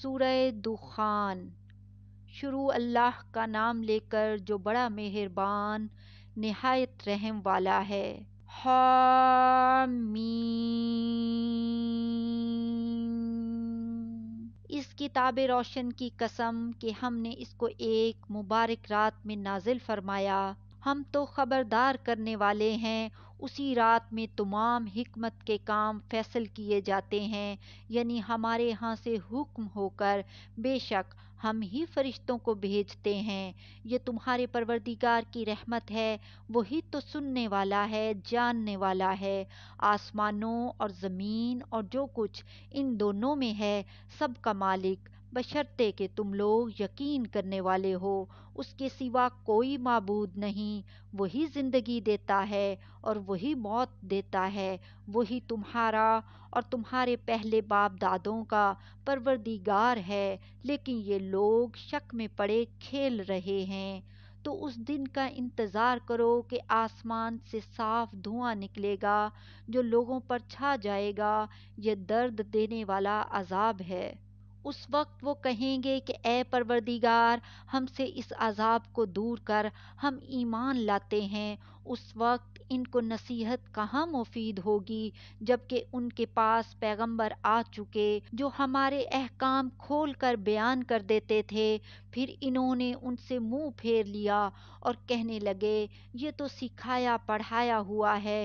सूरह दुखान। शुरू अल्लाह का नाम लेकर जो बड़ा मेहरबान निहायत रहम वाला है। हामीम। इस किताब रोशन की कसम कि हमने इसको एक मुबारक रात में नाजिल फरमाया, हम तो खबरदार करने वाले हैं। उसी रात में तमाम हिकमत के काम फैसल किए जाते हैं, यानी हमारे यहाँ से हुक्म होकर। बेशक हम ही फरिश्तों को भेजते हैं। ये तुम्हारे परवरदिगार की रहमत है, वही तो सुनने वाला है, जानने वाला है। आसमानों और ज़मीन और जो कुछ इन दोनों में है, सब का मालिक, बशर्ते कि तुम लोग यकीन करने वाले हो। उसके सिवा कोई माबूद नहीं। वही ज़िंदगी देता है और वही मौत देता है। वही तुम्हारा और तुम्हारे पहले बाप दादों का परवरदिगार है, लेकिन ये लोग शक में पड़े खेल रहे हैं। तो उस दिन का इंतज़ार करो कि आसमान से साफ धुआं निकलेगा जो लोगों पर छा जाएगा। यह दर्द देने वाला अजाब है। उस वक्त वो कहेंगे कि ए परवरदिगार, हमसे इस अजाब को दूर कर, हम ईमान लाते हैं। उस वक्त इनको नसीहत कहाँ मुफीद होगी, जबकि उनके पास पैगंबर आ चुके जो हमारे अहकाम खोल कर बयान कर देते थे। फिर इन्होंने उनसे मुंह फेर लिया और कहने लगे, ये तो सिखाया पढ़ाया हुआ है,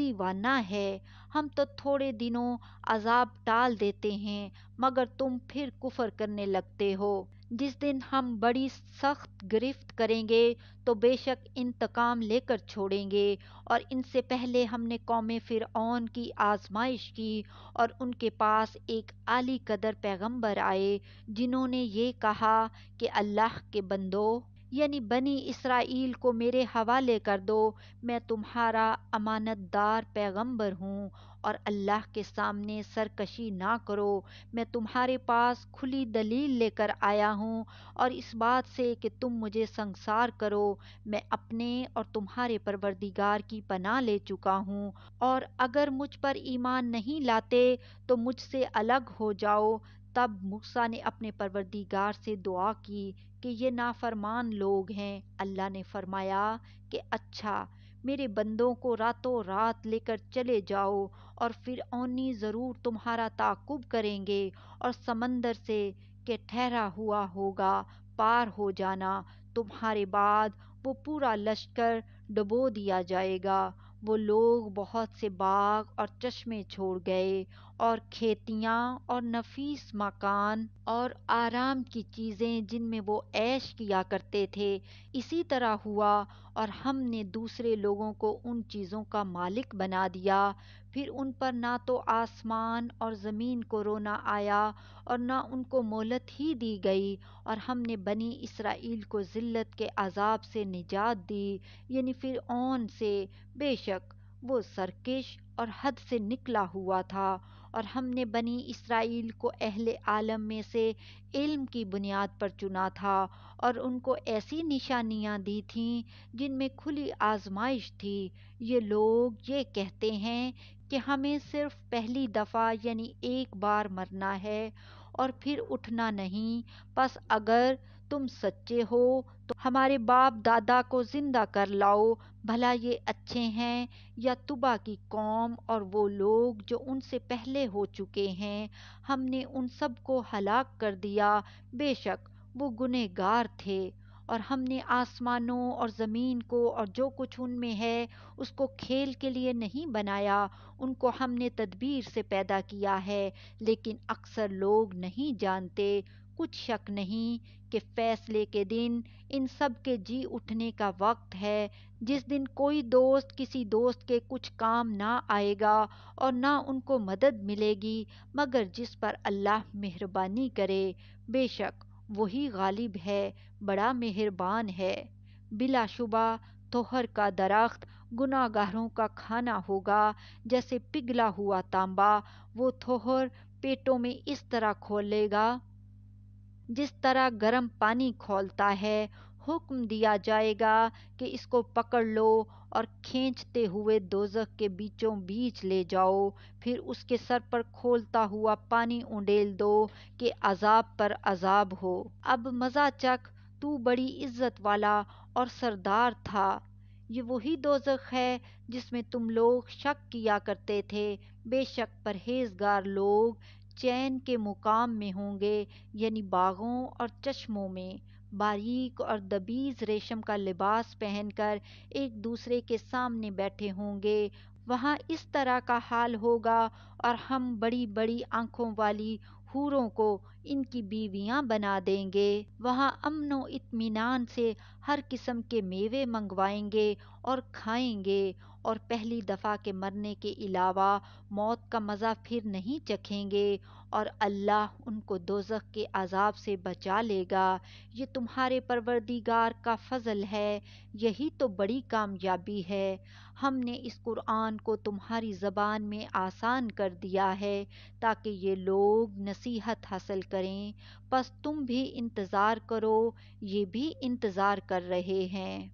दीवाना है। हम तो थोड़े दिनों अजाब टाल देते हैं, मगर तुम फिर कुफर करने लगते हो। जिस दिन हम बड़ी सख्त गिरफ्त करेंगे तो बेशक इंतकाम लेकर छोड़ेंगे। और इनसे पहले हमने कौम फ़िरऔन की आजमाइश की और उनके पास एक आली कदर पैगंबर आए, जिन्होंने ये कहा कि अल्लाह के बंदो, यानी बनी इसराइल को मेरे हवाले कर दो। मैं तुम्हारा अमानतदार पैगंबर हूँ और अल्लाह के सामने सरकशी ना करो। मैं तुम्हारे पास खुली दलील लेकर आया हूँ और इस बात से कि तुम मुझे संगसार करो। मैं अपने और तुम्हारे परवरदिगार की पनाह ले चुका हूँ, और अगर मुझ पर ईमान नहीं लाते तो मुझसे अलग हो जाओ। तब मूसा ने अपने परवरदिगार से दुआ की कि ये नाफरमान लोग हैं। अल्लाह ने फरमाया कि अच्छा, मेरे बंदों को रातों रात लेकर चले जाओ, और फिरऔनी ज़रूर तुम्हारा ताक़ुब करेंगे और समंदर से के ठहरा हुआ होगा पार हो जाना। तुम्हारे बाद वो पूरा लश्कर डुबो दिया जाएगा। वो लोग बहुत से बाग और चश्मे छोड़ गए, और खेतियाँ और नफीस मकान और आराम की चीज़ें जिनमें वो ऐश किया करते थे। इसी तरह हुआ, और हमने दूसरे लोगों को उन चीज़ों का मालिक बना दिया। फिर उन पर ना तो आसमान और ज़मीन को रोना आया और ना उनको मोहलत ही दी गई, और हमने बनी इसराइल को ज़िल्लत के अज़ाब से निजात दी, यानी फ़िरऔन से। बेशक वो सरकश और हद से निकला हुआ था। और हमने बनी इसराइल को अहले आलम में से इल्म की बुनियाद पर चुना था, और उनको ऐसी निशानियाँ दी थीं जिनमें खुली आजमाइश थी। ये लोग ये कहते हैं कि हमें सिर्फ पहली दफ़ा यानी एक बार मरना है और फिर उठना नहीं। बस अगर तुम सच्चे हो तो हमारे बाप दादा को ज़िंदा कर लाओ। भला ये अच्छे हैं या तुबा की कौम और वो लोग जो उनसे पहले हो चुके हैं। हमने उन सब को हलाक कर दिया, बेशक वो गुनहगार थे। और हमने आसमानों और ज़मीन को और जो कुछ उनमें है उसको खेल के लिए नहीं बनाया, उनको हमने तदबीर से पैदा किया है। लेकिन अक्सर लोग नहीं जानते। कुछ शक नहीं कि फैसले के दिन इन सब के जी उठने का वक्त है, जिस दिन कोई दोस्त किसी दोस्त के कुछ काम ना आएगा और ना उनको मदद मिलेगी, मगर जिस पर अल्लाह मेहरबानी करे। बेशक वही गालिब है, बड़ा मेहरबान है। बिलाशुबा तोहर का दरख्त गुनाहगारों का खाना होगा, जैसे पिघला हुआ तांबा। वो तोहर पेटों में इस तरह खोलेगा जिस तरह गर्म पानी खोलता है। हुक्म दिया जाएगा कि इसको पकड़ लो और खींचते हुए दोजख के बीचों बीच ले जाओ, फिर उसके सर पर खोलता हुआ पानी उंडेल दो कि अजाब पर अजाब हो। अब मज़ा चख, तू बड़ी इज्जत वाला और सरदार था। ये वही दोजख है जिसमें तुम लोग शक किया करते थे। बेशक परहेजगार लोग चैन के मुकाम में होंगे, यानी बागों और चश्मों में। बारीक और दबीज़ रेशम का लिबास पहनकर एक दूसरे के सामने बैठे होंगे। वहाँ इस तरह का हाल होगा और हम बड़ी बड़ी आँखों वाली हूरों को इनकी बीवियाँ बना देंगे। वहाँ अमन व इत्मीनान से हर किस्म के मेवे मंगवाएंगे और खाएंगे, और पहली दफ़ा के मरने के अलावा मौत का मज़ा फिर नहीं चखेंगे, और अल्लाह उनको दोज़ख के अज़ाब से बचा लेगा। ये तुम्हारे परवरदिगार का फजल है, यही तो बड़ी कामयाबी है। हमने इस कुरान को तुम्हारी ज़बान में आसान कर दिया है ताकि ये लोग नसीहत हासिल करें। बस तुम भी इंतज़ार करो, ये भी इंतज़ार कर रहे हैं।